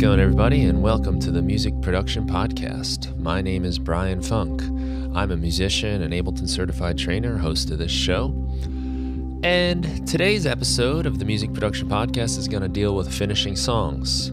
going, everybody, and welcome to the Music Production Podcast. My name is Brian Funk. I'm a musician and Ableton certified trainer, host of this show. And today's episode of the Music Production Podcast is going to deal with finishing songs.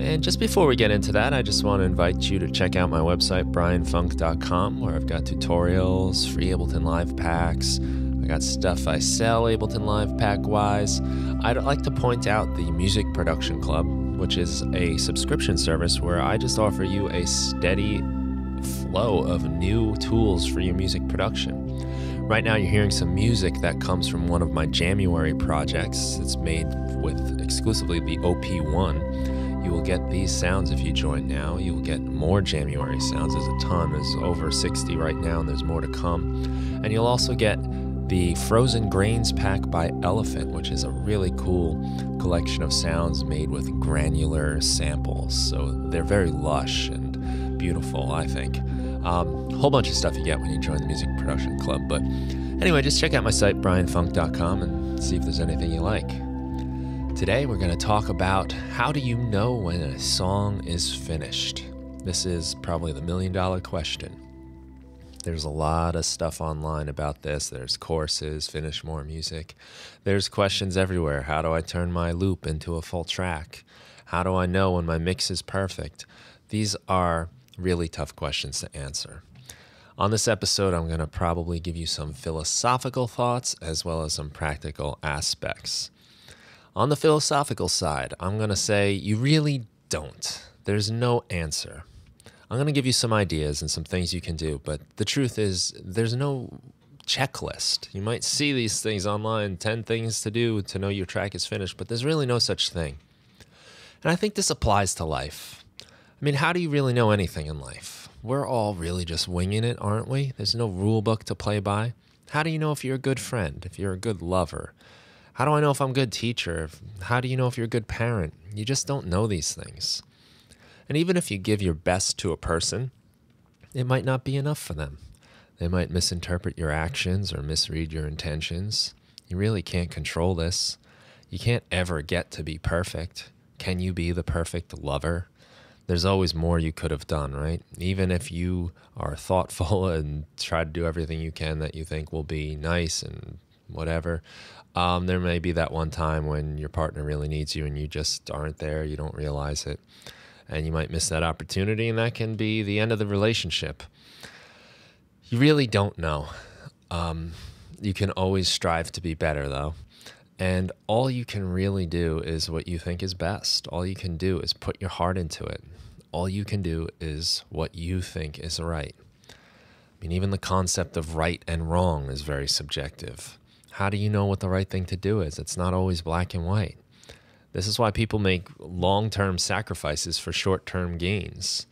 And just before we get into that, I just want to invite you to check out my website, brianfunk.com, where I've got tutorials, free Ableton Live packs. I got stuff I sell Ableton Live pack-wise. I'd like to point out the Music Production Club, which is a subscription service where I just offer you a steady flow of new tools for your music production. Right now you're hearing some music that comes from one of my January projects. It's made with exclusively the op1. You will get these sounds if you join now. You will get more January sounds. There's a ton. There's over 60 right now, and there's more to come. And you'll also get the Frozen Grains Pack by Elephant, which is a really cool collection of sounds made with granular samples. So they're very lush and beautiful, I think. Whole bunch of stuff you get when you join the Music Production Club. But anyway, just check out my site, brianfunk.com, and see if there's anything you like. Today, we're going to talk about how do you know when a song is finished? This is probably the million-dollar question. There's a lot of stuff online about this. There's courses, Finish More Music. There's questions everywhere. How do I turn my loop into a full track? How do I know when my mix is perfect? These are really tough questions to answer. On this episode, I'm going to probably give you some philosophical thoughts as well as some practical aspects. On the philosophical side, I'm going to say you really don't. There's no answer. I'm going to give you some ideas and some things you can do, but the truth is there's no checklist. You might see these things online, 10 things to do to know your track is finished, but there's really no such thing. And I think this applies to life. I mean, how do you really know anything in life? We're all really just winging it, aren't we? There's no rule book to play by. How do you know if you're a good friend, if you're a good lover? How do I know if I'm a good teacher? How do you know if you're a good parent? You just don't know these things. And even if you give your best to a person, it might not be enough for them. They might misinterpret your actions or misread your intentions. You really can't control this. You can't ever get to be perfect. Can you be the perfect lover? There's always more you could have done, right? Even if you are thoughtful and try to do everything you can that you think will be nice and whatever, there may be that one time when your partner really needs you and you just aren't there, you don't realize it. And you might miss that opportunity, and that can be the end of the relationship. You really don't know. You can always strive to be better, though. And all you can really do is what you think is best. All you can do is put your heart into it. All you can do is what you think is right. I mean, even the concept of right and wrong is very subjective. How do you know what the right thing to do is? It's not always black and white. This is why people make long-term sacrifices for short-term gains.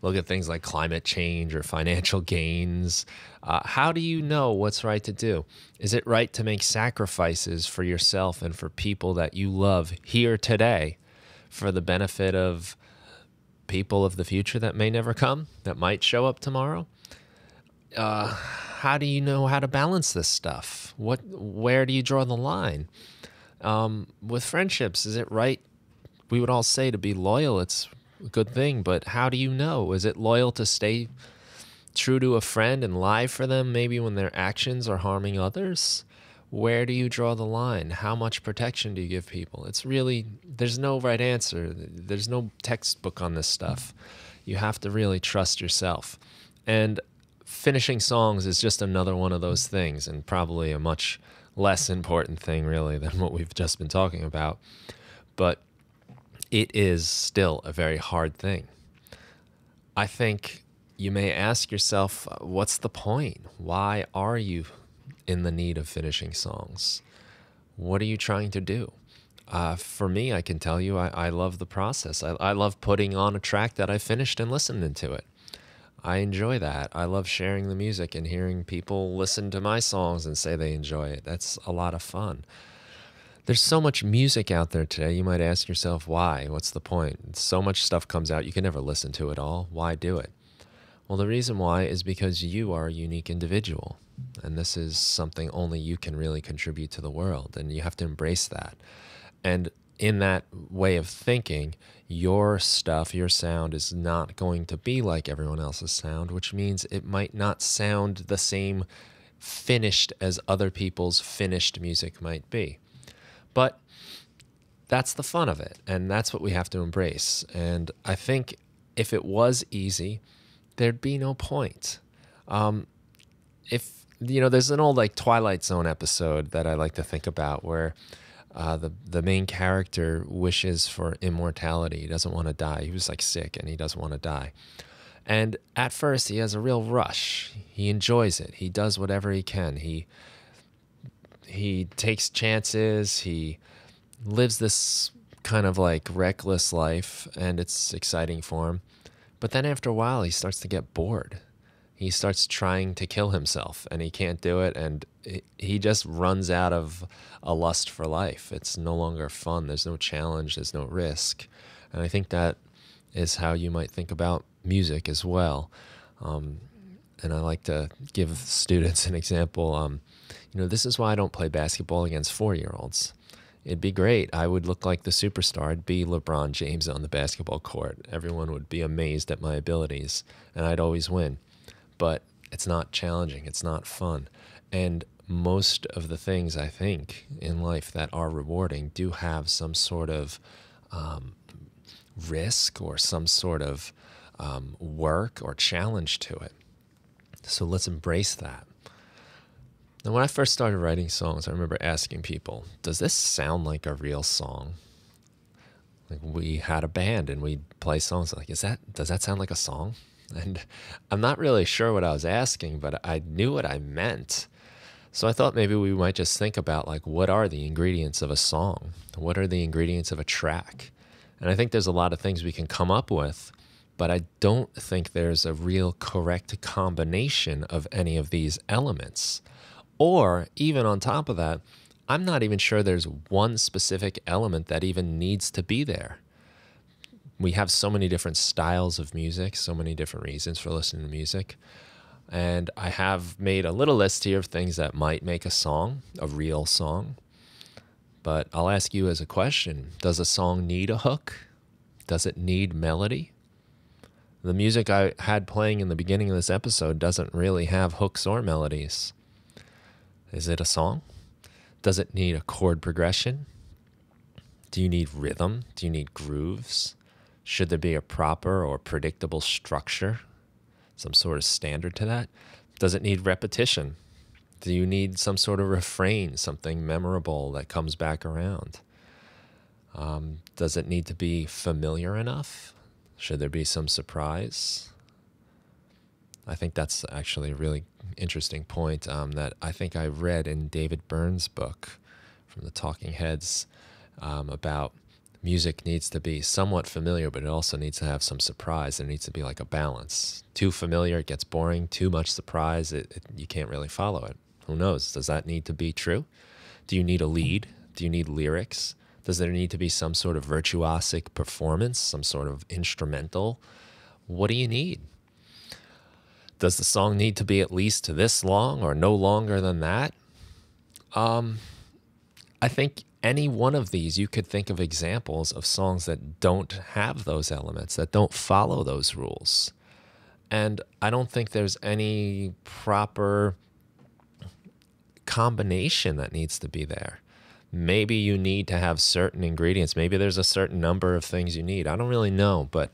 Look at things like climate change or financial gains. How do you know what's right to do? Is it right to make sacrifices for yourself and for people that you love here today for the benefit of people of the future that may never come, that might show up tomorrow? How do you know how to balance this stuff? Where do you draw the line? With friendships, is it right? We would all say to be loyal, it's a good thing, but how do you know? Is it loyal to stay true to a friend and lie for them maybe when their actions are harming others? Where do you draw the line? How much protection do you give people? It's really, there's no right answer. There's no textbook on this stuff. You have to really trust yourself. And finishing songs is just another one of those things, and probably a much less important thing really than what we've just been talking about, but it is still a very hard thing. I think you may ask yourself, what's the point? Why are you in the need of finishing songs? What are you trying to do? For me, I can tell you I love the process. I love putting on a track that I finished and listening to it. I enjoy that. I love sharing the music and hearing people listen to my songs and say they enjoy it. That's a lot of fun. There's so much music out there today. You might ask yourself, why? What's the point? So much stuff comes out. You can never listen to it all. Why do it? Well, the reason why is because you are a unique individual. And this is something only you can really contribute to the world. And you have to embrace that. And in that way of thinking, your stuff, your sound is not going to be like everyone else's sound, which means it might not sound the same finished as other people's finished music might be. But that's the fun of it, and that's what we have to embrace. And I think if it was easy, there'd be no point. If you know, there's an old like Twilight Zone episode that I like to think about where the main character wishes for immortality. He doesn't want to die. He was like sick and he doesn't want to die. And at first he has a real rush. He enjoys it. He does whatever he can. He takes chances. He lives this kind of like reckless life, and it's exciting for him. But then after a while he starts to get bored. He starts trying to kill himself and he can't do it, and he just runs out of a lust for life. It's no longer fun. There's no challenge. There's no risk. And I think that is how you might think about music as well. And I like to give students an example. You know, this is why I don't play basketball against 4-year-olds. It'd be great. I would look like the superstar. I'd be LeBron James on the basketball court. Everyone would be amazed at my abilities, and I'd always win. But it's not challenging. It's not fun. And most of the things, I think, in life that are rewarding do have some sort of risk or some sort of work or challenge to it. So let's embrace that. Now, when I first started writing songs, I remember asking people, does this sound like a real song? Like, we had a band and we'd play songs. Like, does that sound like a song? And I'm not really sure what I was asking, but I knew what I meant. So I thought maybe we might just think about, like, what are the ingredients of a song? What are the ingredients of a track? And I think there's a lot of things we can come up with, but I don't think there's a real correct combination of any of these elements. Or even on top of that, I'm not even sure there's one specific element that even needs to be there. We have so many different styles of music, so many different reasons for listening to music. And I have made a little list here of things that might make a song, a real song. But I'll ask you as a question, does a song need a hook? Does it need melody? The music I had playing in the beginning of this episode doesn't really have hooks or melodies. Is it a song? Does it need a chord progression? Do you need rhythm? Do you need grooves? Should there be a proper or predictable structure, some sort of standard to that? Does it need repetition? Do you need some sort of refrain, something memorable that comes back around? Does it need to be familiar enough? Should there be some surprise? I think that's actually a really interesting point that I think I read in David Byrne's book from the Talking Heads about music needs to be somewhat familiar, but it also needs to have some surprise. There needs to be like a balance. Too familiar, it gets boring. Too much surprise, you can't really follow it. Who knows? Does that need to be true? Do you need a lead? Do you need lyrics? Does there need to be some sort of virtuosic performance, some sort of instrumental? What do you need? Does the song need to be at least this long or no longer than that? I think any one of these, you could think of examples of songs that don't have those elements, that don't follow those rules. And I don't think there's any proper combination that needs to be there. Maybe you need to have certain ingredients. Maybe there's a certain number of things you need. I don't really know, but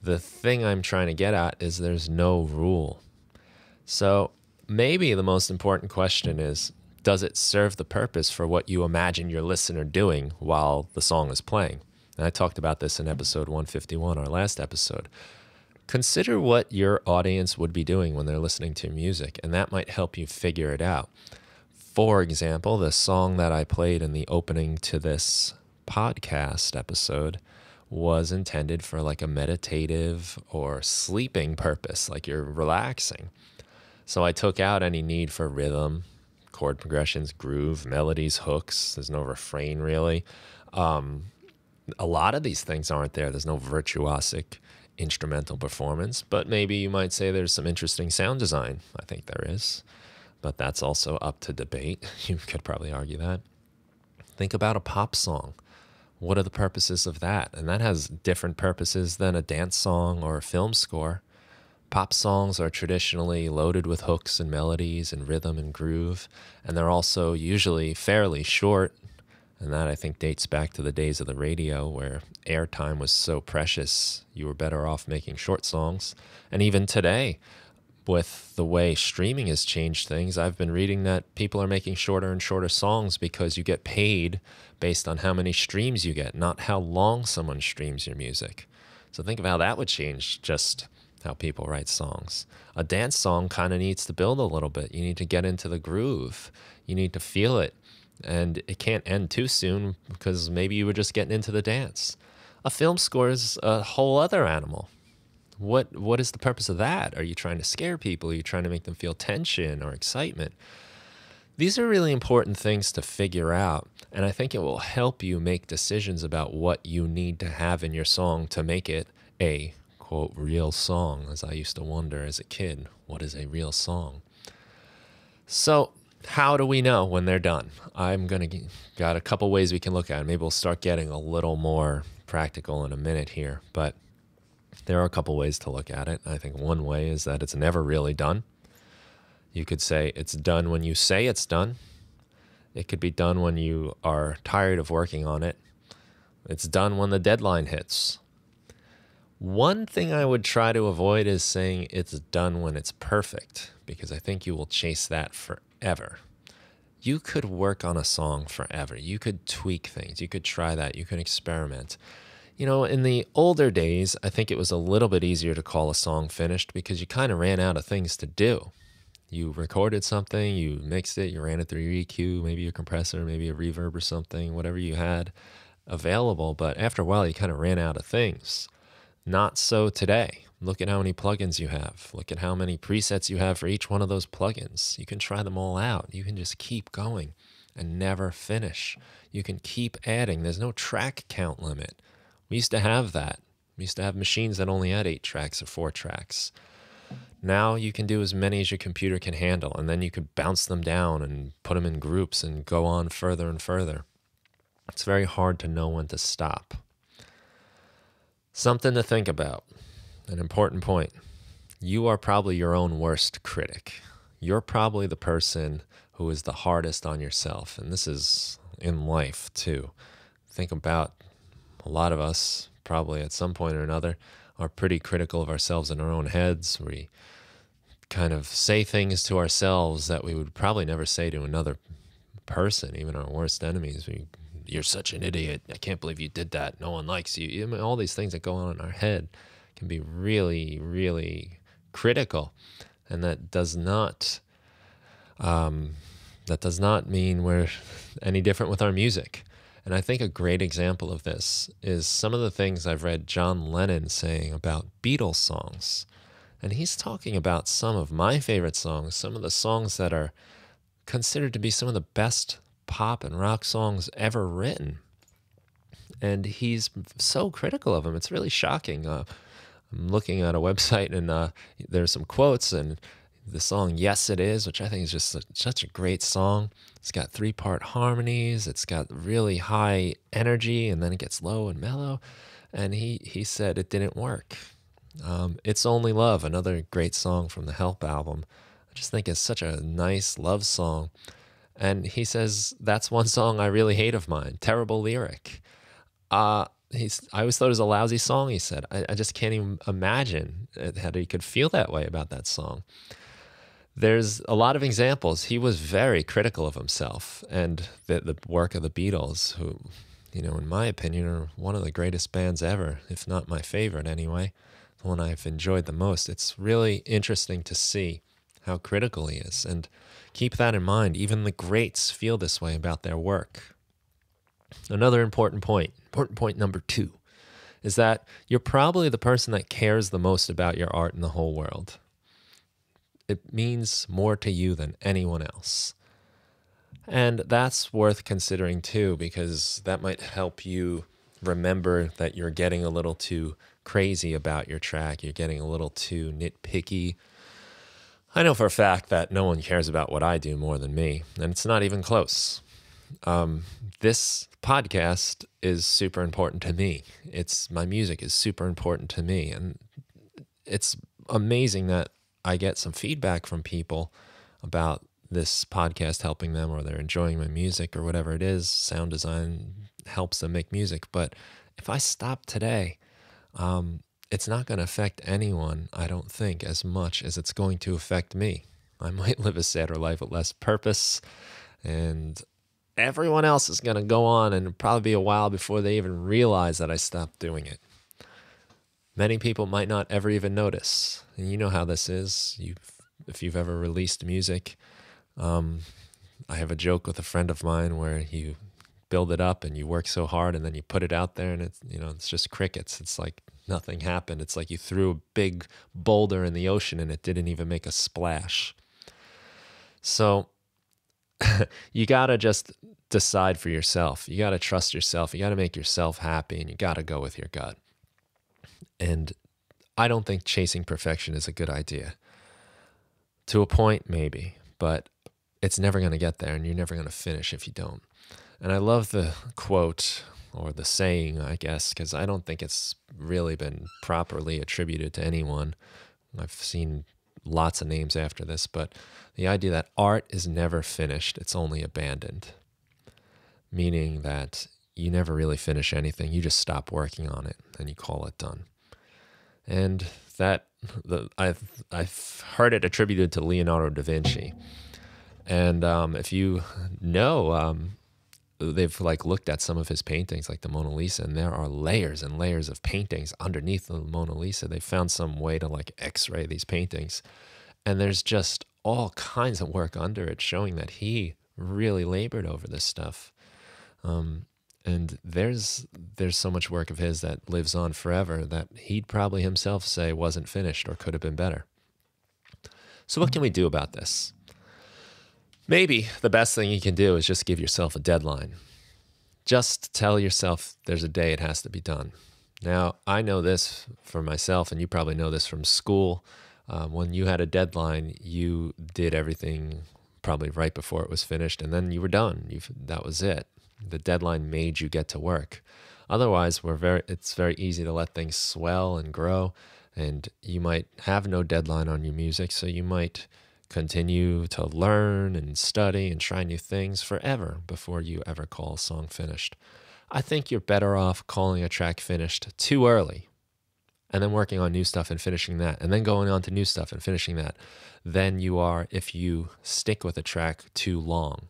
the thing I'm trying to get at is there's no rule. So maybe the most important question is, does it serve the purpose for what you imagine your listener doing while the song is playing? And I talked about this in episode 151, our last episode. Consider what your audience would be doing when they're listening to music, and that might help you figure it out. For example, the song that I played in the opening to this podcast episode was intended for like a meditative or sleeping purpose, like you're relaxing. So I took out any need for rhythm, chord progressions, groove, melodies, hooks. There's no refrain, really. A lot of these things aren't there. There's no virtuosic instrumental performance, but maybe you might say there's some interesting sound design. I think there is, but that's also up to debate. You could probably argue that. Think about a pop song. what are the purposes of that? And that has different purposes than a dance song or a film score. Pop songs are traditionally loaded with hooks and melodies and rhythm and groove, and they're also usually fairly short. And that, I think, dates back to the days of the radio where airtime was so precious, you were better off making short songs. And even today, with the way streaming has changed things, I've been reading that people are making shorter and shorter songs because you get paid based on how many streams you get, not how long someone streams your music. So think of how that would change just how people write songs. A dance song kind of needs to build a little bit. You need to get into the groove. You need to feel it. And it can't end too soon because maybe you were just getting into the dance. A film score is a whole other animal. What is the purpose of that? Are you trying to scare people? Are you trying to make them feel tension or excitement? These are really important things to figure out, and I think it will help you make decisions about what you need to have in your song to make it a, quote, real song, as I used to wonder as a kid, what is a real song? So how do we know when they're done? Got a couple ways we can look at it. Maybe we'll start getting a little more practical in a minute here, but there are a couple ways to look at it. I think one way is that it's never really done. You could say it's done when you say it's done. It could be done when you are tired of working on it. It's done when the deadline hits. One thing I would try to avoid is saying it's done when it's perfect, because I think you will chase that forever. You could work on a song forever. You could tweak things. You could try that. You could experiment. You know, in the older days, I think it was a little bit easier to call a song finished because you kind of ran out of things to do. You recorded something, you mixed it, you ran it through your EQ, maybe your compressor, maybe a reverb or something, whatever you had available. But after a while, you kind of ran out of things. Not so today. Look at how many plugins you have. Look at how many presets you have for each one of those plugins. You can try them all out. You can just keep going and never finish. You can keep adding. There's no track count limit. We used to have that. We used to have machines that only had 8 tracks or 4 tracks. Now you can do as many as your computer can handle, and then you could bounce them down and put them in groups and go on further and further. It's very hard to know when to stop. Something to think about, an important point. You are probably your own worst critic. You're probably the person who is the hardest on yourself, and this is in life too. Think about a lot of us, probably at some point or another, are pretty critical of ourselves in our own heads. We kind of say things to ourselves that we would probably never say to another person, even our worst enemies. You're such an idiot. I can't believe you did that. No one likes you. I mean, all these things that go on in our head can be really, really critical. And that does not mean we're any different with our music. And I think a great example of this is some of the things I've read John Lennon saying about Beatles songs. And he's talking about some of my favorite songs, some of the songs that are considered to be some of the best pop and rock songs ever written. And he's so critical of them. It's really shocking. I'm looking at a website and there's some quotes, and the song Yes It Is, which I think is just such a great song. It's got 3-part harmonies. It's got really high energy, and then it gets low and mellow. And he said it didn't work. It's Only Love, another great song from the Help album. I just think it's such a nice love song. And he says, that's one song I really hate of mine. Terrible lyric. I always thought it was a lousy song, he said. I just can't even imagine how he could feel that way about that song. There's a lot of examples. He was very critical of himself and the work of the Beatles, who, you know, in my opinion, are one of the greatest bands ever, if not my favorite anyway, the one I've enjoyed the most. It's really interesting to see how critical he is. And keep that in mind. Even the greats feel this way about their work. Another important point number 2, is that you're probably the person that cares the most about your art in the whole world. It means more to you than anyone else. And that's worth considering too, because that might help you remember that you're getting a little too crazy about your track. You're getting a little too nitpicky. I know for a fact that no one cares about what I do more than me, and it's not even close. This podcast is super important to me. My music is super important to me. And it's amazing that I get some feedback from people about this podcast helping them, or they're enjoying my music or whatever it is. Sound design helps them make music. But if I stop today, it's not going to affect anyone, I don't think, as much as it's going to affect me. I might live a sadder life with less purpose, and everyone else is going to go on, and it'll probably be a while before they even realize that I stopped doing it. Many people might not ever even notice, and you know how this is. If you've ever released music, I have a joke with a friend of mine where you build it up and you work so hard, and then you put it out there, and it's just crickets. It's like nothing happened. It's like you threw a big boulder in the ocean and it didn't even make a splash. So you got to just decide for yourself. You got to trust yourself. You got to make yourself happy, and you got to go with your gut. And I don't think chasing perfection is a good idea. To a point, maybe, but it's never going to get there, and you're never going to finish if you don't. And I love the quote, or the saying, I guess, because I don't think it's really been properly attributed to anyone. I've seen lots of names after this, but the idea that art is never finished, it's only abandoned. Meaning that you never really finish anything, you just stop working on it and you call it done. And that, I've heard it attributed to Leonardo da Vinci. And if you know, they've like looked at some of his paintings, like the Mona Lisa, and there are layers and layers of paintings underneath the Mona Lisa. They found some way to like x-ray these paintings, and there's just all kinds of work under it showing that he really labored over this stuff. And there's so much work of his that lives on forever that he'd probably himself say wasn't finished or could have been better. So what can we do about this? Maybe the best thing you can do is just give yourself a deadline. Just tell yourself there's a day it has to be done. Now, I know this for myself, and you probably know this from school. When you had a deadline, you did everything probably right before it was finished, and then you were done. That was it. The deadline made you get to work. Otherwise, it's very easy to let things swell and grow, and you might have no deadline on your music, so you might continue to learn and study and try new things forever before you ever call a song finished. I think you're better off calling a track finished too early and then working on new stuff and finishing that, and then going on to new stuff and finishing that, than you are if you stick with a track too long.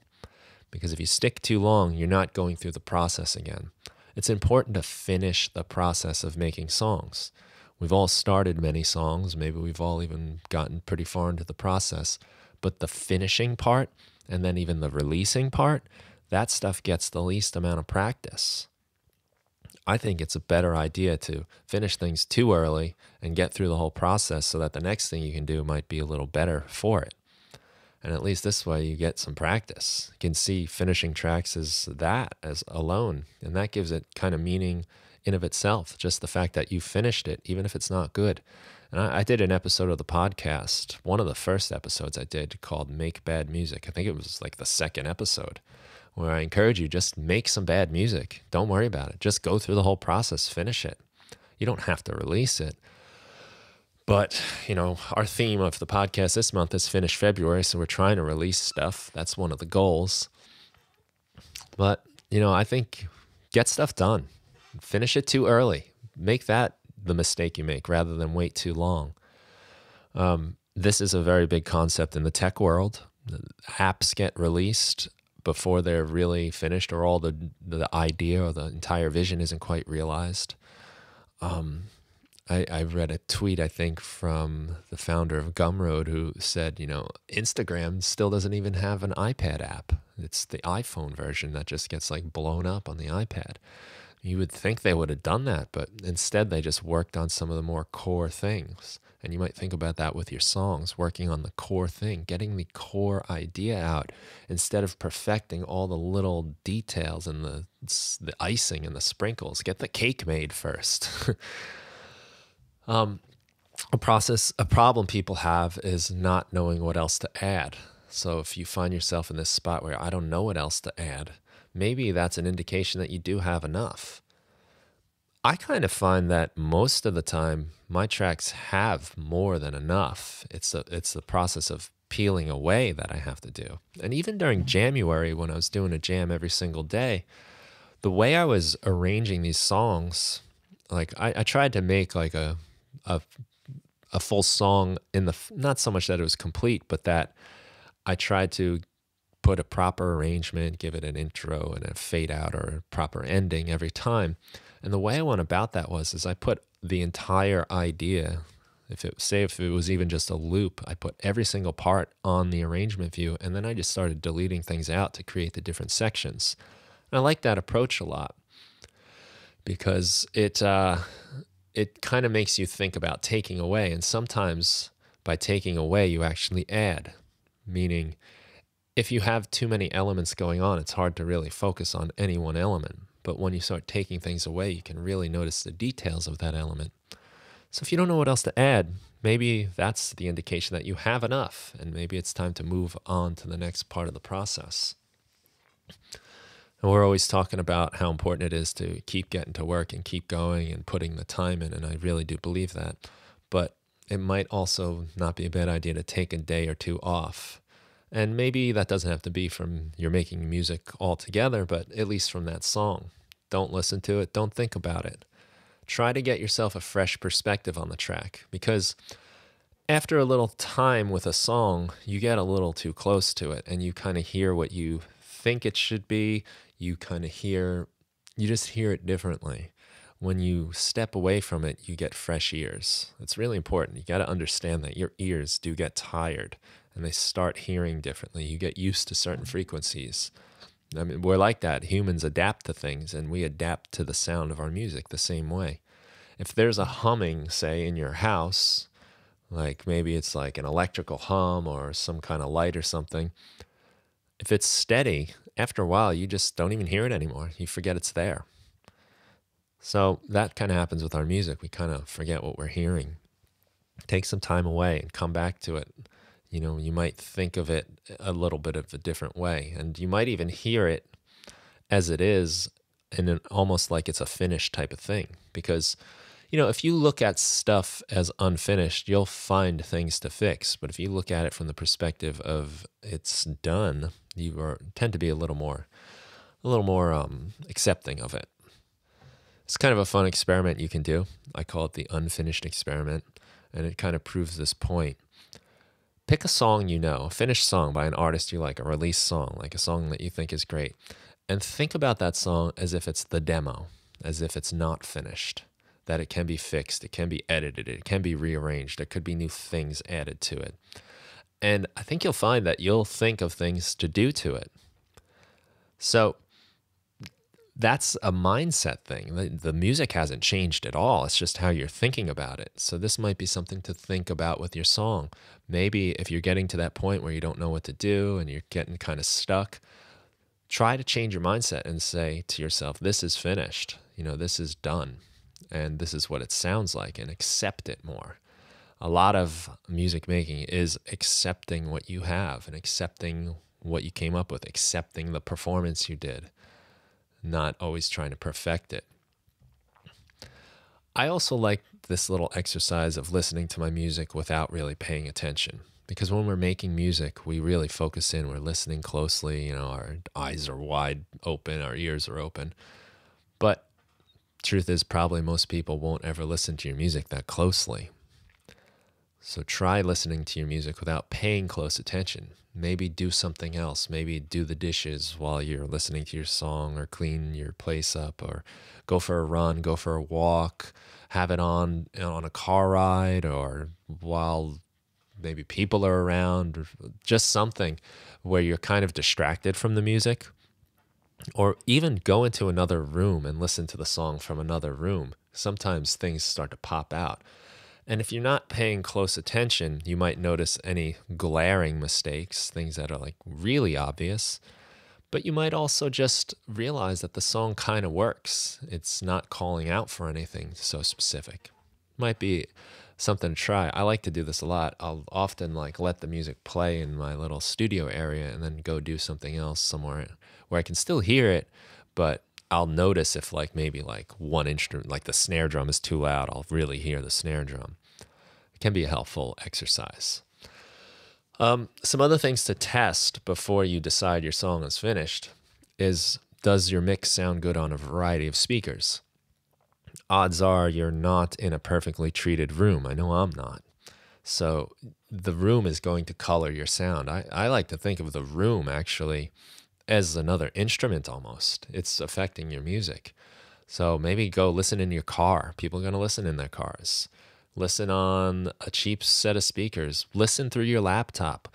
Because if you stick too long, you're not going through the process again. It's important to finish the process of making songs. We've all started many songs, maybe we've all even gotten pretty far into the process, but the finishing part, and then even the releasing part, that stuff gets the least amount of practice. I think it's a better idea to finish things too early and get through the whole process so that the next thing you can do might be a little better for it. And at least this way you get some practice. You can see finishing tracks as that, as alone, and that gives it kind of meaning in of itself, just the fact that you finished it, even if it's not good. And I did an episode of the podcast, one of the first episodes I did, called Make Bad Music. I think it was like the second episode, where I encourage you, just make some bad music. Don't worry about it. Just go through the whole process, finish it. You don't have to release it. But, you know, our theme of the podcast this month is Finish February, so we're trying to release stuff. That's one of the goals. But, you know, I think get stuff done. Finish it too early. Make that the mistake you make rather than wait too long. This is a very big concept in the tech world. The apps get released before they're really finished, or all the idea or the entire vision isn't quite realized. I read a tweet, I think, from the founder of Gumroad, who said, you know, Instagram still doesn't even have an iPad app. It's the iPhone version that just gets like blown up on the iPad. You would think they would have done that, but instead they just worked on some of the more core things. And you might think about that with your songs, working on the core thing, getting the core idea out, instead of perfecting all the little details and the icing and the sprinkles. Get the cake made first. A problem people have is not knowing what else to add. So if you find yourself in this spot where I don't know what else to add, maybe that's an indication that you do have enough. I kind of find that most of the time my tracks have more than enough. It's the process of peeling away that I have to do. And even during January, when I was doing a jam every single day, the way I was arranging these songs, like I tried to make like a full song in the, not so much that it was complete, but that I tried to put a proper arrangement, give it an intro and a fade out or a proper ending every time. And the way I went about that was I put the entire idea, say if it was even just a loop, I put every single part on the arrangement view, and then I just started deleting things out to create the different sections. And I like that approach a lot because it kind of makes you think about taking away, and sometimes by taking away you actually add, meaning if you have too many elements going on, it's hard to really focus on any one element. But when you start taking things away, you can really notice the details of that element. So if you don't know what else to add, maybe that's the indication that you have enough, and maybe it's time to move on to the next part of the process. And we're always talking about how important it is to keep getting to work and keep going and putting the time in, and I really do believe that. But it might also not be a bad idea to take a day or two off. And maybe that doesn't have to be from you're making music altogether, but at least from that song. Don't listen to it. Don't think about it. Try to get yourself a fresh perspective on the track, because after a little time with a song, you get a little too close to it and you kind of hear what you think it should be. You just hear it differently. When you step away from it, you get fresh ears. It's really important. You got to understand that your ears do get tired and they start hearing differently. You get used to certain frequencies. I mean, we're like that. Humans adapt to things, and we adapt to the sound of our music the same way. If there's a humming, say, in your house, like maybe it's like an electrical hum or some kind of light or something, if it's steady, after a while, you just don't even hear it anymore. You forget it's there. So that kind of happens with our music. We kind of forget what we're hearing. Take some time away and come back to it. You know, you might think of it a little bit of a different way, and you might even hear it as it is, and almost like it's a finished type of thing. Because, you know, if you look at stuff as unfinished, you'll find things to fix. But if you look at it from the perspective of it's done, you tend to be a little more accepting of it. It's kind of a fun experiment you can do. I call it the unfinished experiment, and it kind of proves this point. Pick a song you know, a finished song by an artist you like, a release song, like a song that you think is great, and think about that song as if it's the demo, as if it's not finished, that it can be fixed, it can be edited, it can be rearranged, there could be new things added to it. And I think you'll find that you'll think of things to do to it. So that's a mindset thing. The music hasn't changed at all. It's just how you're thinking about it. So this might be something to think about with your song. Maybe if you're getting to that point where you don't know what to do and you're getting kind of stuck, try to change your mindset and say to yourself, this is finished. You know, this is done. And this is what it sounds like, and accept it more. A lot of music making is accepting what you have and accepting what you came up with, accepting the performance you did. Not always trying to perfect it. I also like this little exercise of listening to my music without really paying attention, because when we're making music, we really focus in, we're listening closely, you know, our eyes are wide open, our ears are open. But truth is, probably most people won't ever listen to your music that closely. So try listening to your music without paying close attention. Maybe do something else. Maybe do the dishes while you're listening to your song, or clean your place up, or go for a run, go for a walk, have it on a car ride, or while maybe people are around, or just something where you're kind of distracted from the music. Or even go into another room and listen to the song from another room. Sometimes things start to pop out. And if you're not paying close attention, you might notice any glaring mistakes, things that are like really obvious. But you might also just realize that the song kind of works. It's not calling out for anything so specific. Might be something to try. I like to do this a lot. I'll often like let the music play in my little studio area and then go do something else somewhere where I can still hear it, but I'll notice if like maybe like one instrument, like the snare drum is too loud, I'll really hear the snare drum. It can be a helpful exercise. Some other things to test before you decide your song is finished is, does your mix sound good on a variety of speakers? Odds are you're not in a perfectly treated room. I know I'm not. So the room is going to color your sound. I like to think of the room actually as another instrument almost. It's affecting your music. So maybe go listen in your car. People are going to listen in their cars. Listen on a cheap set of speakers. Listen through your laptop.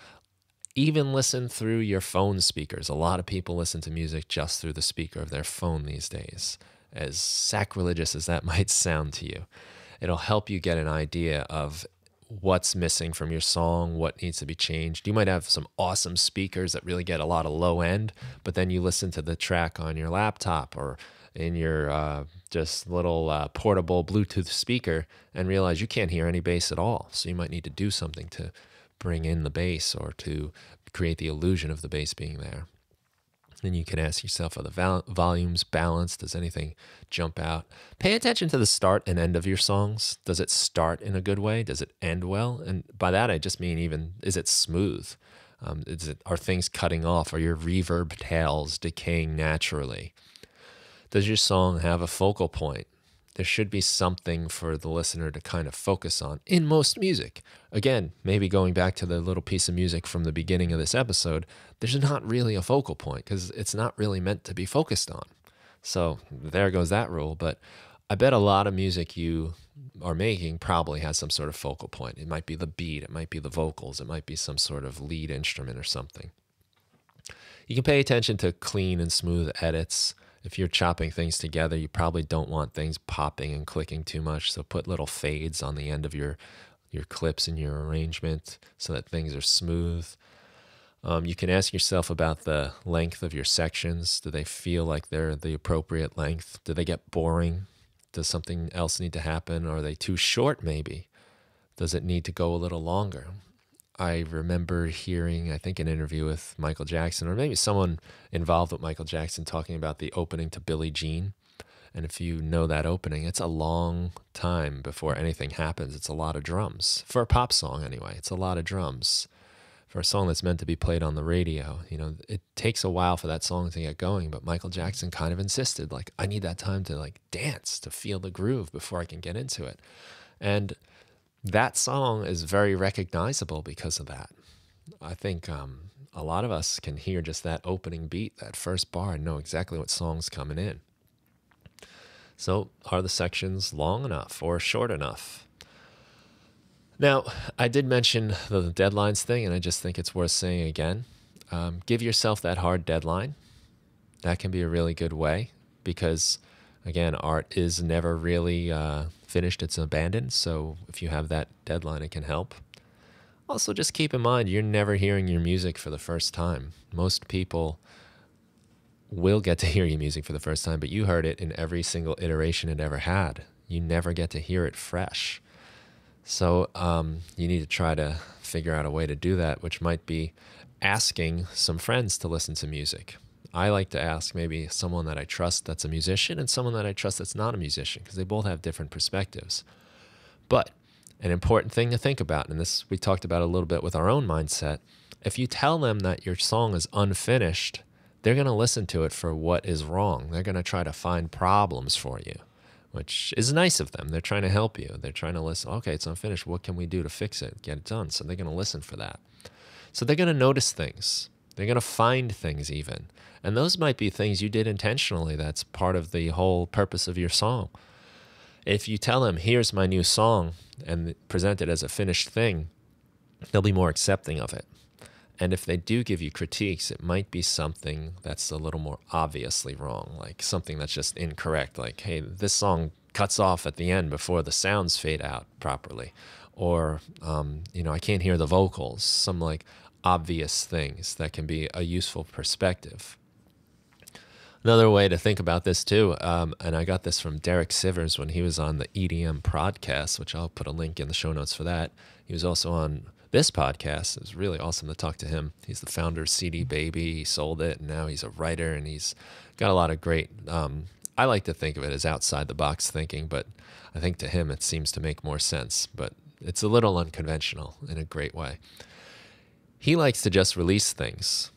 Even listen through your phone speakers. A lot of people listen to music just through the speaker of their phone these days. As sacrilegious as that might sound to you, it'll help you get an idea of what's missing from your song, what needs to be changed. You might have some awesome speakers that really get a lot of low end, but then you listen to the track on your laptop or in your just little portable Bluetooth speaker and realize you can't hear any bass at all. So you might need to do something to bring in the bass or to create the illusion of the bass being there. Then you can ask yourself, are the volumes balanced? Does anything jump out? Pay attention to the start and end of your songs. Does it start in a good way? Does it end well? And by that, I just mean even, is it smooth? Are things cutting off? Are your reverb tails decaying naturally? Does your song have a focal point? There should be something for the listener to kind of focus on in most music. Again, maybe going back to the little piece of music from the beginning of this episode, there's not really a focal point because it's not really meant to be focused on. So there goes that rule. But I bet a lot of music you are making probably has some sort of focal point. It might be the beat. It might be the vocals. It might be some sort of lead instrument or something. You can pay attention to clean and smooth edits. If you're chopping things together, you probably don't want things popping and clicking too much. So put little fades on the end of your clips and your arrangement so that things are smooth. You can ask yourself about the length of your sections. Do they feel like they're the appropriate length? Do they get boring? Does something else need to happen? Are they too short maybe? Does it need to go a little longer? I remember hearing, I think, an interview with Michael Jackson, or maybe someone involved with Michael Jackson, talking about the opening to Billie Jean. And if you know that opening, it's a long time before anything happens. It's a lot of drums. For a pop song, anyway, it's a lot of drums. For a song that's meant to be played on the radio, you know, it takes a while for that song to get going, but Michael Jackson kind of insisted, like, I need that time to, like, dance, to feel the groove before I can get into it. And that song is very recognizable because of that. I think a lot of us can hear just that opening beat, that first bar, and know exactly what song's coming in. So are the sections long enough or short enough? Now, I did mention the deadlines thing, and I just think it's worth saying again. Give yourself that hard deadline. That can be a really good way because, again, art is never really finished. It's abandoned. So if you have that deadline, it can help. Also, just keep in mind, you're never hearing your music for the first time. Most people will get to hear your music for the first time, but you heard it in every single iteration it ever had. You never get to hear it fresh. So you need to try to figure out a way to do that, which might be asking some friends to listen to music. I like to ask maybe someone that I trust that's a musician and someone that I trust that's not a musician because they both have different perspectives. But an important thing to think about, and this we talked about a little bit with our own mindset, if you tell them that your song is unfinished, they're going to listen to it for what is wrong. They're going to try to find problems for you, which is nice of them. They're trying to help you. They're trying to listen. Okay, it's unfinished. What can we do to fix it, get it done? So they're going to listen for that. So they're going to notice things. They're going to find things even. And those might be things you did intentionally. That's part of the whole purpose of your song. If you tell them, here's my new song, and present it as a finished thing, they'll be more accepting of it. And if they do give you critiques, it might be something that's a little more obviously wrong, like something that's just incorrect, like, hey, this song cuts off at the end before the sounds fade out properly. Or, you know, I can't hear the vocals, some like obvious things that can be a useful perspective. Another way to think about this too, and I got this from Derek Sivers when he was on the EDM podcast, which I'll put a link in the show notes for that. He was also on this podcast. It was really awesome to talk to him. He's the founder of CD Baby. He sold it, and now he's a writer, and he's got a lot of great, I like to think of it as outside-the-box thinking, but I think to him it seems to make more sense, but it's a little unconventional in a great way. He likes to just release things,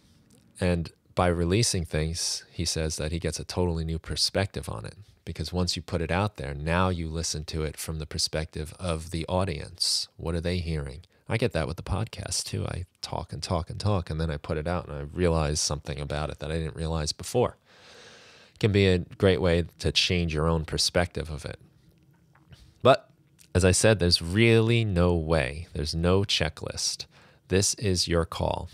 and by releasing things, he says that he gets a totally new perspective on it, because once you put it out there, now you listen to it from the perspective of the audience. What are they hearing? I get that with the podcast too. I talk and talk and talk, and then I put it out and I realize something about it that I didn't realize before. It can be a great way to change your own perspective of it. But as I said, there's really no way. There's no checklist. This is your call.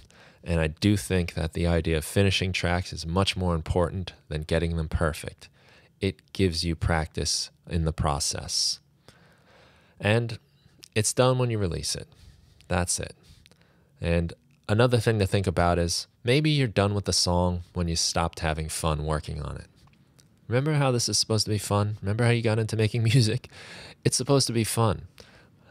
And I do think that the idea of finishing tracks is much more important than getting them perfect. It gives you practice in the process. And it's done when you release it. That's it. And another thing to think about is maybe you're done with the song when you stopped having fun working on it. Remember how this is supposed to be fun? Remember how you got into making music? It's supposed to be fun.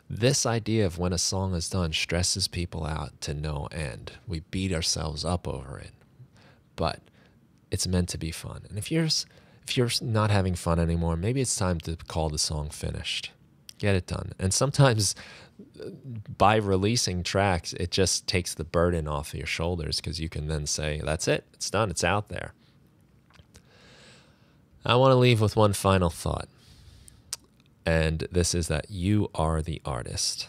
This idea of when a song is done stresses people out to no end. We beat ourselves up over it, but it's meant to be fun. And if you're not having fun anymore, maybe it's time to call the song finished. Get it done. And sometimes by releasing tracks, it just takes the burden off of your shoulders, because you can then say, that's it, it's done, it's out there. I want to leave with one final thought, and this is that you are the artist.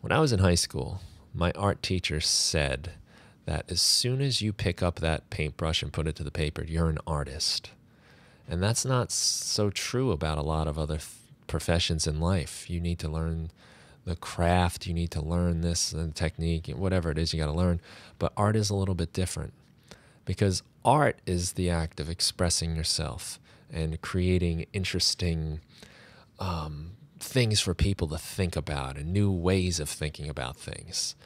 When I was in high school, my art teacher said that as soon as you pick up that paintbrush and put it to the paper, you're an artist. And that's not so true about a lot of other professions in life. You need to learn the craft, you need to learn this and technique, whatever it is you got to learn. But art is a little bit different, because art is the act of expressing yourself and creating interesting things for people to think about and new ways of thinking about things.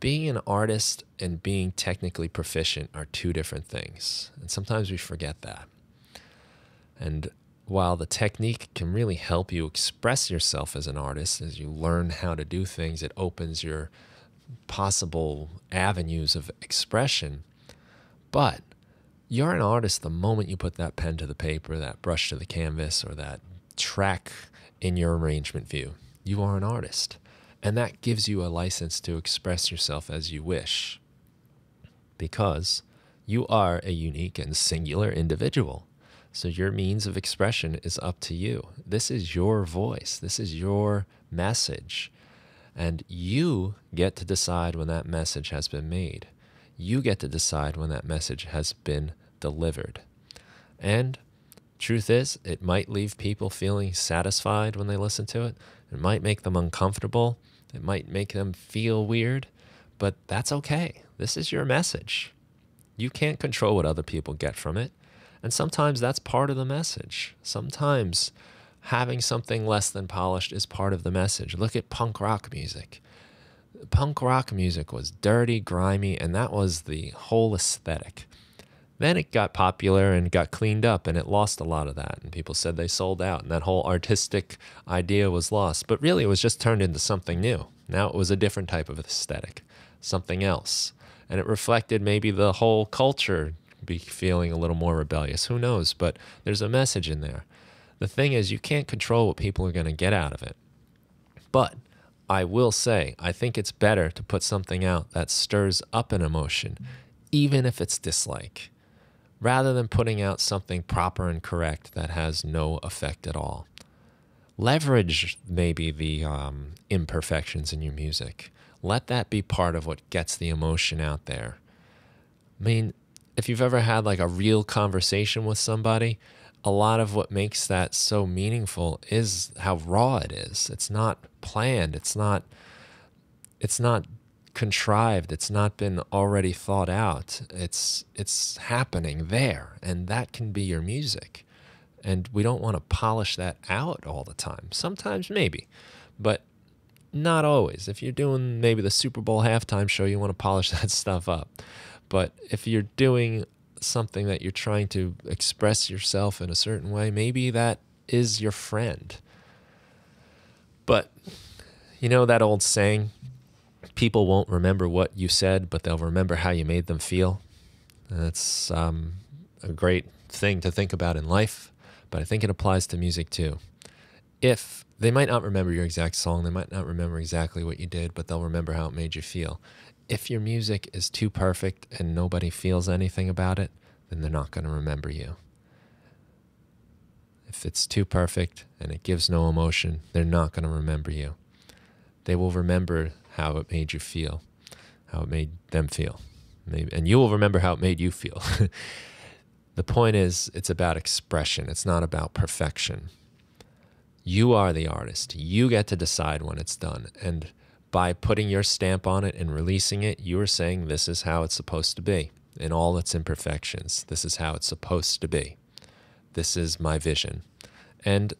Being an artist and being technically proficient are two different things, and sometimes we forget that. And while the technique can really help you express yourself as an artist, as you learn how to do things, it opens your possible avenues of expression. But you're an artist the moment you put that pen to the paper, that brush to the canvas, or that track in your arrangement view. You are an artist, and that gives you a license to express yourself as you wish, because you are a unique and singular individual. So your means of expression is up to you. This is your voice. This is your message, and you get to decide when that message has been made. You get to decide when that message has been delivered. And truth is, it might leave people feeling satisfied when they listen to it. It might make them uncomfortable. It might make them feel weird, but that's okay. This is your message. You can't control what other people get from it. And sometimes that's part of the message. Sometimes having something less than polished is part of the message. Look at punk rock music. Punk rock music was dirty, grimy, and that was the whole aesthetic. Then it got popular and got cleaned up, and it lost a lot of that. And people said they sold out, and that whole artistic idea was lost. But really, it was just turned into something new. Now it was a different type of aesthetic, something else. And it reflected maybe the whole culture be feeling a little more rebellious. Who knows? But there's a message in there. The thing is, you can't control what people are going to get out of it. But I will say, I think it's better to put something out that stirs up an emotion, even if it's dislike, rather than putting out something proper and correct that has no effect at all. Leverage maybe the imperfections in your music. Let that be part of what gets the emotion out there. I mean, if you've ever had like a real conversation with somebody, a lot of what makes that so meaningful is how raw it is. It's not planned. It's not contrived. It's not been already thought out. It's happening there, and that can be your music. And we don't want to polish that out all the time. Sometimes maybe, but not always. If you're doing maybe the Super Bowl halftime show, you want to polish that stuff up. But if you're doing something that you're trying to express yourself in a certain way, maybe that is your friend. But you know that old saying, people won't remember what you said, but they'll remember how you made them feel. And that's a great thing to think about in life, but I think it applies to music too. If they might not remember your exact song, they might not remember exactly what you did, but they'll remember how it made you feel. If your music is too perfect and nobody feels anything about it, then they're not going to remember you. If it's too perfect and it gives no emotion, they're not going to remember you. They will remember how it made you feel, how it made them feel. Maybe, and you will remember how it made you feel. The point is, it's about expression. It's not about perfection. You are the artist. You get to decide when it's done. And by putting your stamp on it and releasing it, you are saying this is how it's supposed to be in all its imperfections. This is how it's supposed to be. This is my vision. And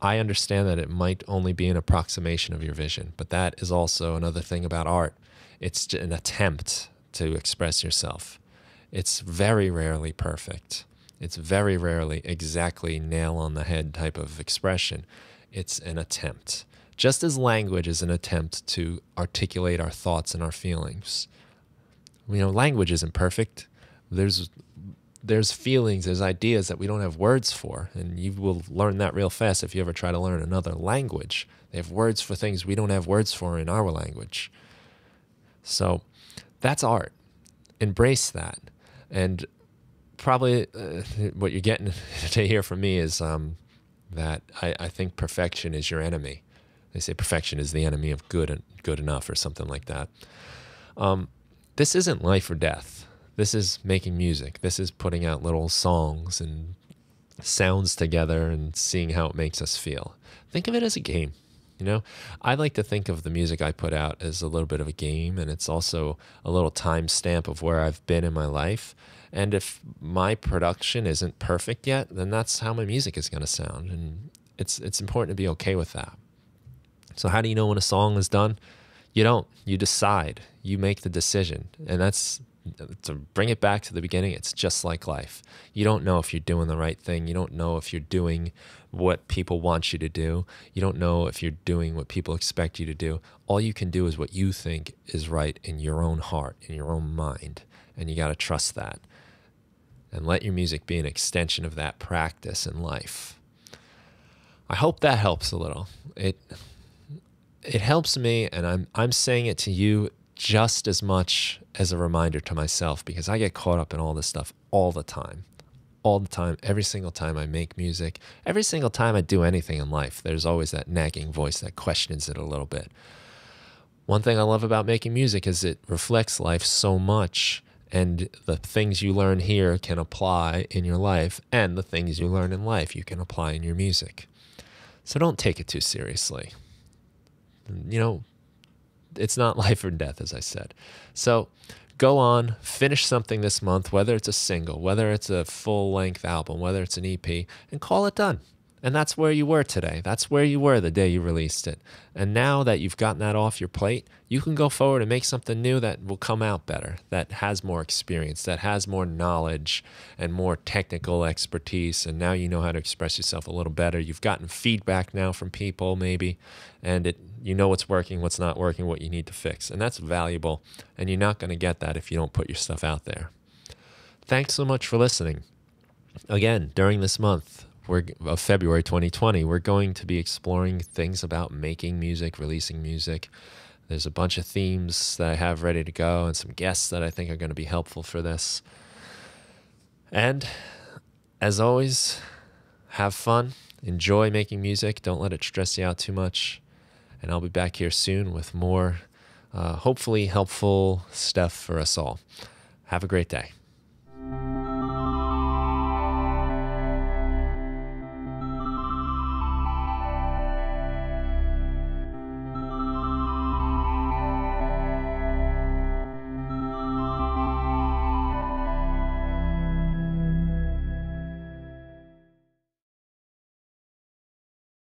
I understand that it might only be an approximation of your vision, but that is also another thing about art. It's an attempt to express yourself. It's very rarely perfect. It's very rarely exactly nail on the head type of expression. It's an attempt. Just as language is an attempt to articulate our thoughts and our feelings. You know, language isn't perfect. There's feelings, there's ideas that we don't have words for, and you will learn that real fast if you ever try to learn another language. They have words for things we don't have words for in our language. So that's art. Embrace that. And probably what you're getting to hear from me is that I think perfection is your enemy. They say perfection is the enemy of good and good enough or something like that. This isn't life or death. This is making music. This is putting out little songs and sounds together and seeing how it makes us feel. Think of it as a game. You know, I like to think of the music I put out as a little bit of a game, and it's also a little timestamp of where I've been in my life. And if my production isn't perfect yet, then that's how my music is going to sound. And it's important to be okay with that. So how do you know when a song is done? You don't. You decide. You make the decision. And that's, to bring it back to the beginning, it's just like life. You don't know if you're doing the right thing. You don't know if you're doing what people want you to do. You don't know if you're doing what people expect you to do. All you can do is what you think is right in your own heart, in your own mind. And you got to trust that. And let your music be an extension of that practice in life. I hope that helps a little. It helps me, and I'm saying it to you just as much as a reminder to myself, because I get caught up in all this stuff all the time. All the time, every single time I make music, every single time I do anything in life, there's always that nagging voice that questions it a little bit. One thing I love about making music is it reflects life so much, and the things you learn here can apply in your life, and the things you learn in life you can apply in your music. So don't take it too seriously. You know, it's not life or death, as I said. So go on, finish something this month, whether it's a single, whether it's a full-length album, whether it's an EP, and call it done. And that's where you were today. That's where you were the day you released it. And now that you've gotten that off your plate, you can go forward and make something new that will come out better, that has more experience, that has more knowledge and more technical expertise. And now you know how to express yourself a little better. You've gotten feedback now from people maybe, and you know what's working, what's not working, what you need to fix. And that's valuable. And you're not going to get that if you don't put your stuff out there. Thanks so much for listening. Again, during this month, of February 2020, we're going to be exploring things about making music, releasing music. There's a bunch of themes that I have ready to go and some guests that I think are going to be helpful for this. And as always, have fun. Enjoy making music. Don't let it stress you out too much. And I'll be back here soon with more hopefully helpful stuff for us all. Have a great day.